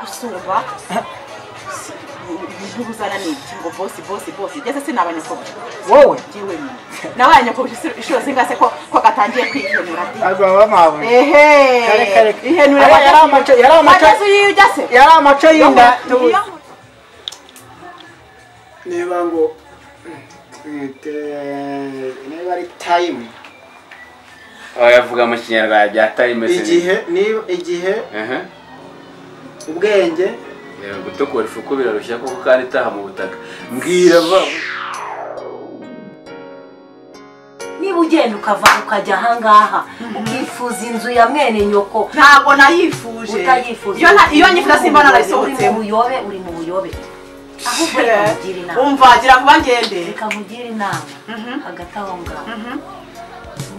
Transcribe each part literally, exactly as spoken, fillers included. gusumba buzana n'iki ngo bosi bosi bosi ndetse sinabanyakobuye wowe giwe nabanyakobuye ishuro singase ko ko gatangiye kwihenura aba bamawe ehe kare kare ihenura yari amacho yari amacho yari amacho yinda niba ngo niba ari time ayavuga mu kinyarwanda ya time se igihe niba igihe ehe ubwenge gutukura ifuko birarushya kuko kandi itaha mu butaka mbwira ba niba ugenda ukava ukajya ahangaha ukifuza inzu ya mwene nyoko ntabwo nayifuje iyo nyifuza simba narayisohotse muyobe uri mu buyobe ahubwo rikamugira inama umva agira kuba ngende rikamugira inama hagati aho ngaho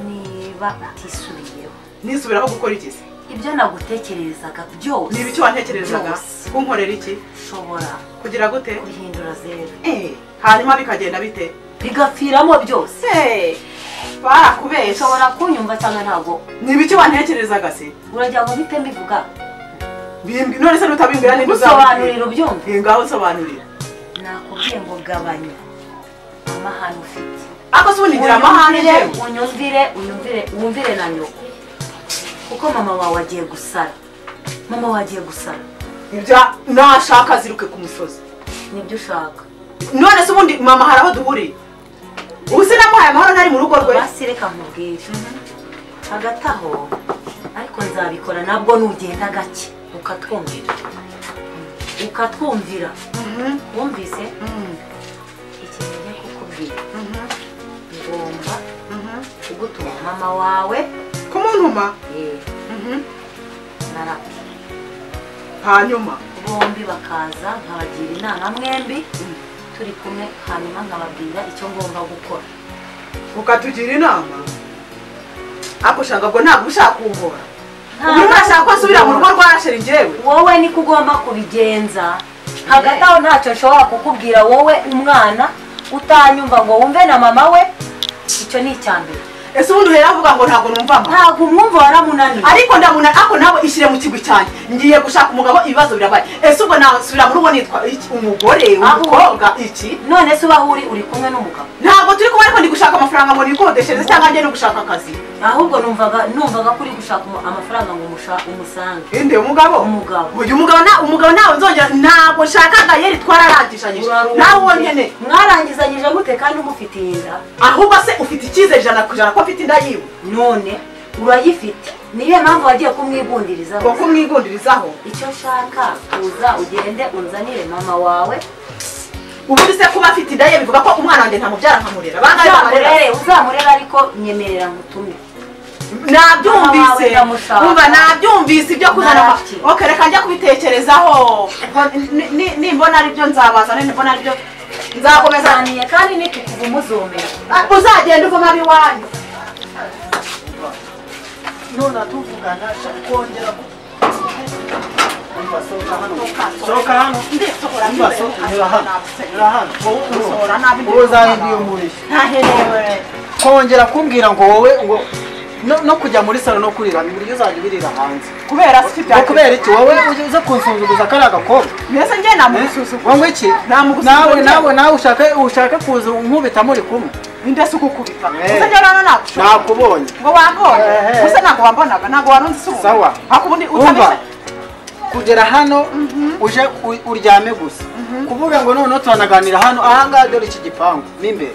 niba utisubiyeho nisubiraho gukora iki se ibyo nagutekerezaga byose niba icyo wantekerezaga kunkorera iki shobora kugira gute uhindura zero eh hanyuma bikagenda bite bigafiramo byose ba kubeye shobora kunyumva cyangwa ntago niba icyo wantekerezaga se urajya ngo bite mbivuga bimbi none se utabimbira ni gusobanurira byumve ngaho sobanurira nakubwiye ngo gabanya amahano ufite akosubunigira amahano yewe unyumvire unyumvire uwumvire na nyoko uko mama wawe agiye gusara mama wawe agiye gusara ibyo nashaka ziruke ku musozi nibyo ushaka none se ubundi mama haraho duhuriye ubuse namuhaye amahoro ntari mu rugo rwe basireka nkubwire agataho ariko nzabikora nabwo n'ugenda gake ukatwumvira ukatwumvira wumvise iki ngiye kukubwira ngomba kugutuma mama wawe kumunuma eh mhm naraka hanyuma bombi bakaza nkabagira inama mwembi turi kumwe hanyuma nkababwira icyo ngomba gukora ukatugira inama ako shaka ngo ntabwo ushaka ubora urashaka ko asubira mu rugo rwashere ngewe wowe ni kugomba kubigenza hagati aho ntacyo nshobora kukubwira wowe umwana utanyumva ngo wumve na mama we icyo ni icyambere ese umuntu yaravuga ngo ntago numva mama ntago mwumva waramunani ariko ndamuna ako nabo ishire mu kigwi cyane ngiye gushaka umugabo ibibazo birabaye ese ubwo nasubira muri uwo nitwa umugore umukobwa iki none se bahuri uri kumwe n'umugabo ntago turi kumwe ariko ndi gushaka amafaranga ngo nikodeshereze cyangwa njye no gushaka akazi ahubwo numvaga numvaga kuri gushaka amafaranga ngo mushaka umusange inde umugabo umugabo uyu umugabo na umugabo nawe nzongera ntago shakaga yeri twararangishanyije nawe wonyene mwarangizanyije gute kandi umufitinda ahubwo se ufite ikize jana kujana afite ndayiwe none urayifite niye mpamvu wagiye kumwigundirizaho ko kumwigundirizaho icyo nshaka uza ugende unzanire mama wawe ubundi se kuba afite ndayiwe bivuga ko umwana wanjye nta mubyara nkamurera bangari bamurera uzamurera ariko nyemerera ngutume nabyumvise umva nabyumvise ibyo kuzana okay reka njya kubitekerezaho nimbona ari byo nzabaza none mbona ari byo nzakomeza niye kandi nitukuva umuzomera uzagenda uvoma biwanyu nona tuvugana kongera basoka hano soka hano ndetse kora basoka hano sora nabi uzaye ndiyo muri ntaherewe kongera kumbwira ngo wowe ngo no kujya muri salo no kurira ibiryo zaje birira hanze kubera sifite kubera iki wowe uze kunsunguza karaga ko mese ngiye namususuka wangwe iki nawe nawe nawe ushaka ushaka kuza nkubita muri kumwe indase ukukubita usanjana nakusho nakubonye ngo wangone gusa nako wambonaga nako warunsuka sawa akubundi utabese kugera hano uje uryame gusa kuvuga ngo none tubanaganira hano ahanga dore iki gipangu n'imbere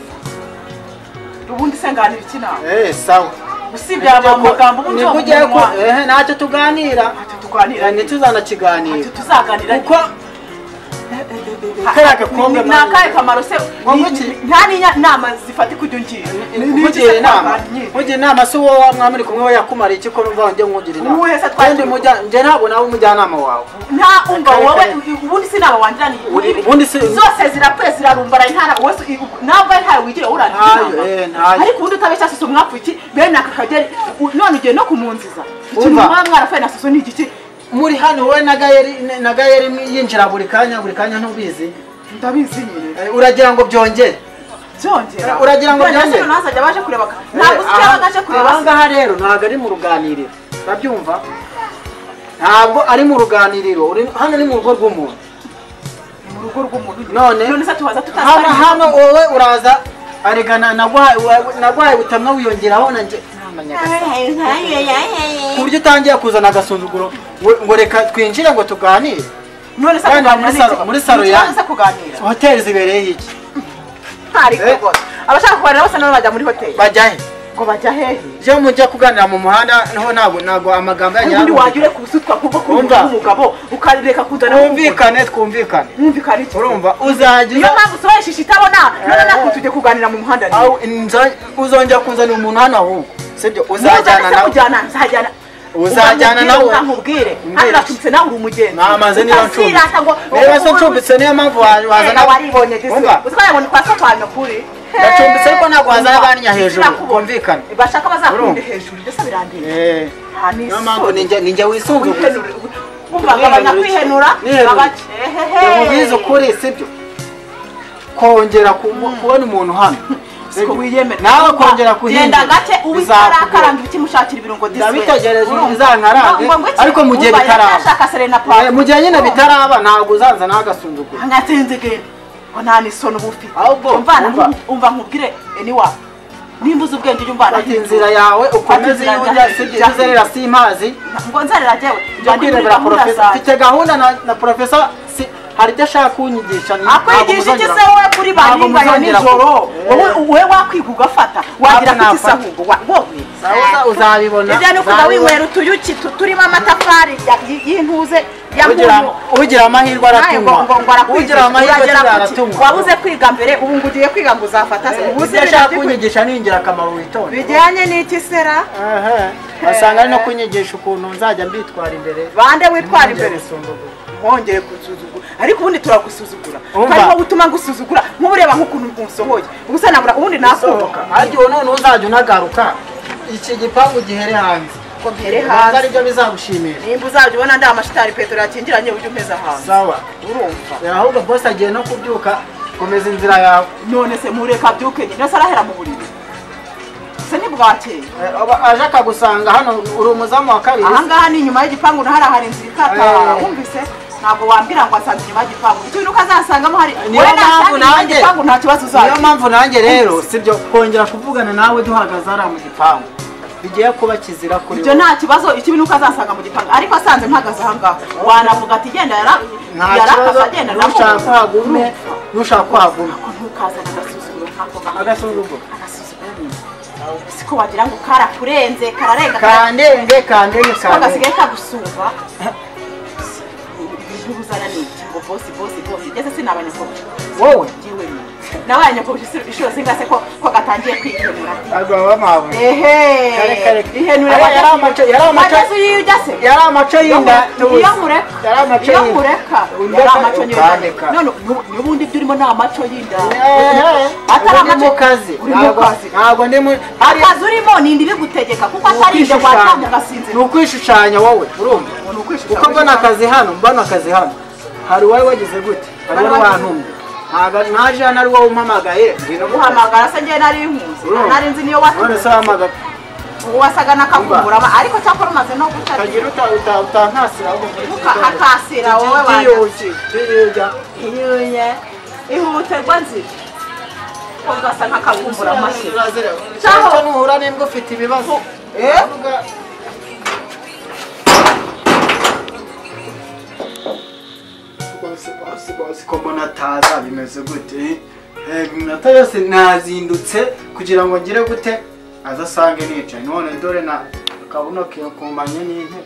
ubundi senganira iki nawe eh sawa usibya amagambo umuntu nikugiye ko eh nacyo tuganira tuganira ntituzana kiganira tuzaganira ko karaka konga nakaye kamaro se ntani nama zifati kujyo ngira nigire nama uje nama so wowe mwamuri kumwe yakumara iki ko numva nje nkugira nama kandi mujya nje ntabwo nawe umujya nama wawe nta umva wowe ubundi sinaba wanjani ubundi zose zirapwe zirarumba ntara wese namba ntara wigire urandika ariko ubundi utabesha sose mwapfu iki be nakakageri none uje no kumunziza iki mwa mwarafaye na sose ni igiki muri hano wowe nagayeri nagayeri yinjira buri kanya buri kanya ntubizi ndabizi nyine uragira ngo byongere byongera uragira ngo byongere none nasaje baje kureba ntabwo cyabagaje kureba ngaha rero ntago ari mu ruganiriro babyumva ntabwo ari mu ruganiriro, uri hano ni mu rugo rw'umuntu, mu rugo rw'umuntu none none se tuhaza tutazana hano wowe uraza aregana nagwaye nagwaye utamwa wiyongeraho nanje ku buryo utangiye kuzana agasuzuguro ngo reka twinjire ngo tuganire. None se muri saro yanjye hoteli zibereye iki? Abashaka kubana bose nabo bajya muri hoteli bajya he? Ngo bajya hehe? Je mujya kuganira mu muhanda naho ntabwo ntabwo amagambo yanyu ndi wajure kubusutwa kuko kumva umugabo ukarireka kudana umvikane twumvikane umvikane iki urumva uzaje yo mpamvu soreshisha itabona none nakutuje kuganira mu muhanda aho uzonja kunza ni umuntu hano aho sebyo uzajyana nawe uzajyana uzajyana nawe nkubwire hano natumse nawe uri umugenzi namaze niyo ncumbi reba so ncumbi niyo mpamvu wazana waribonye gisa uzayabona kwa sokwanyo kuri ndacumbitse ariko ntabwo hazabanya hejuru kumvikana bashaka bazakunde hejuru ndese birandire eh no mango ninja ninja wisunze kumva ngabanya kwihenura abace ubizo kuri sibyo kongera kubona umuntu hano siko wiyemera nawe kongera kuhinda ndagace ubikaranga ibiti mushakira ibirungo dise ndabitegereje uzankarage ariko mugiye bitaraba mugiye nyina bitaraba ntabwo uzanza n'agasundugura ngatenzegere onani sono bufi umvana umva nkubwire eniwa nimbuza ubwenge umvana atinzira yawe ukomeze yujya sibizerera simazi ngo nzarera jewe ndakwirebera professor fite gahunda na professor hari dashaka kunyigisha akwigisha iki se wowe kuri bahinga ya nijoro wowe wakwiguga fata wagira kuti sahugo wowe uzabibona ijana kuza winywera utuyuki turimo amatafari y'intuze ugira amahirwe aratumwa ugira amahirwe aratumwa wabuze kwiga mbere ubu ngugiye kwiga ngo uzafata se ubuze ndashaka kunyigisha ningira kamaro witonde bijyanye n'iki sera asanga ari no kunyigisha ukuntu nzajya mbitwara imbere bande witwara imbere wongeye kusuzugura ariko ubundi turagusuzugura ariko gutuma ngusuzugura nk'ubureba nk'ukuntu ngunsohoye gusa nabura ubundi nasohoka ariko none uzajya unagaruka iki gipangu gihere hanze ko mbere hanze aribyo bizagushimira nimba uzajya ubona nda amashitari petero yakingiranye ujye umeza hanze sawa urumva ahubwo boss agiye no kubyuka komeza inzira yawe none se mureka byuke nyine sarahera mu buriri se nibwate aje akagusanga hano uri umuzamu wa kabiri aha ngaha ni nyuma y'igipangu nahara hari inzira ikata wumvise ntabwo wambira ngo asanze nyuma y'igipangu ikintu kazasangamo hari wowe ntabwo nanjye igipangu nta kibazo uzagira niyo mpamvu nanjye rero sibyo kongera kuvugana nawe duhagaze ari mu gipangu bigiye kuba kizira kuri ibyo nta kibazo ikintu kazasanga mu gipangu ariko asanze mpagaze aha ngaha wanavuga ati genda yara yarakagenda namushaka kwagume nushaka kwagume ukazana agasuzuguro agasuzuguro siko wagira ngo karakurenze kararenga kandenge kandenge kagasigaye kagusumva ubuzana n'iki ngo bosi bosi bosi ndetse sinabanye ko wowe ngiwe nabanye ko ishyo singase ko ko gatangiye kwikenura arwa bamawe ehe kare kare ihenura yari amaco yari amaco yujase yari amaco yinda yo mureka yari amaco yo mureka yari amaco yinda none n'ubundi byurimo na amaco yinda atara amaco kazi ntabwo ndimo hari azurimo nindi bigutegeka kuko atari inde watamugasinze n'ukwishushanya wowe urumva uko mbona akazi hano mbona akazi hano hari wowe wagize gute hari wantumye ntaga naje nari wowe umpamagaye ngino guhamagara se ngiye nari impuze nari nzi niyo watumye none se hamagara wasaga nakakumbura ariko cyakora umaze no gutari kagira uta utantasira wowe akasira wowe wanyuki yega yuye ihute gwanzi kongasa nakakumbura amashi cyaho nuhura n'imbwo ufite ibibazo eh siko mbona taza bimeze gute eh minota yose nazindutse kugira ngo ngire gute azasange nicaye none dore na kabuno kiyo kumanye n'inte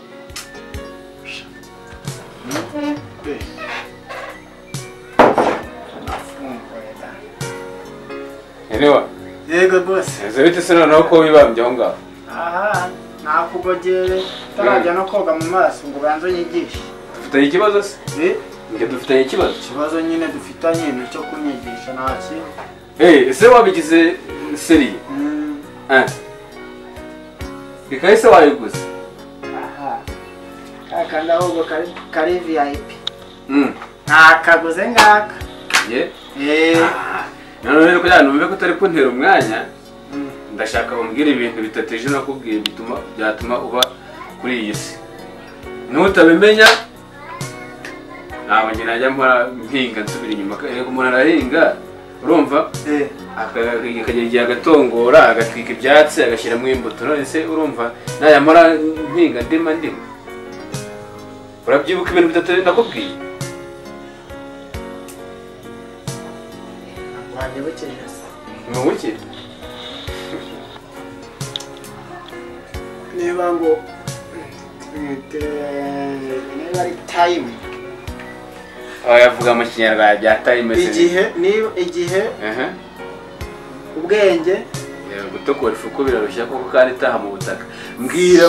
eh Eliwa yego boss ezabite sino nako bibambye aho ngaho aha nakugogere tarajya no koga mu maso ngo banzo nyigishe dufite ikibazo se eh Nge dufitanye ikibazo kibazo nyine dufitanye n'icyo kunyigisha naki eh ese wabigize seri eh bikaise wayiguze aha aka ndaho go kari kari V I P mm nakaguze ngaka ye eh none rero kugira numve ko utari kuntera umwanya ndashaka bambwira ibintu bitateje nakubwiye bituma byatuma uba kuri iyi si nutabimenya ntabwo najya mpora mpinga nsubira inyuma ko umuntu arahinga urumva akajya igihe agatongora agatwika ibyatsi agashyiramo imbuto none se urumva najya mpora mpinga ndima ndima urabyibuka ibintu bitatu ndakubwiye ntiwukire niba ngo niba ari time yavuga mu kinyarwanda bya time igihe niba igihe ubwenge gutukura ifu ko birarushya kuko kandi itaha mu butaka mbwira